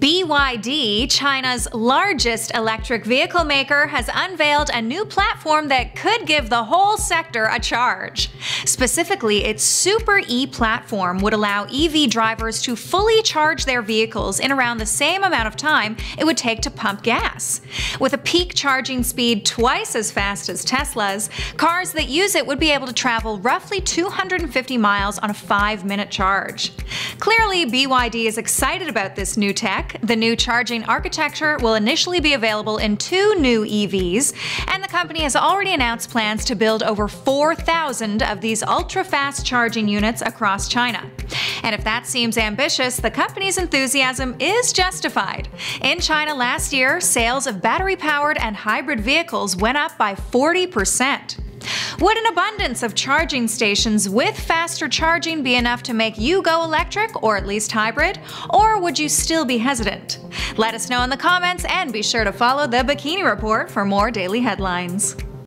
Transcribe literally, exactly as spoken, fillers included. B Y D, China's largest electric vehicle maker, has unveiled a new platform that could give the whole sector a charge. Specifically, its Super E platform would allow E V drivers to fully charge their vehicles in around the same amount of time it would take to pump gas. With a peak charging speed twice as fast as Tesla's, cars that use it would be able to travel roughly two hundred fifty miles on a five minute charge. Clearly, B Y D is excited about this new tech. The new charging architecture will initially be available in two new E Vs, and the company has already announced plans to build over four thousand of these ultra-fast charging units across China. And if that seems ambitious, the company's enthusiasm is justified. In China last year, sales of battery-powered and hybrid vehicles went up by forty percent. Would an abundance of charging stations with faster charging be enough to make you go electric, or at least hybrid? Or would you still be hesitant? Let us know in the comments, and be sure to follow the Bikini Report for more daily headlines.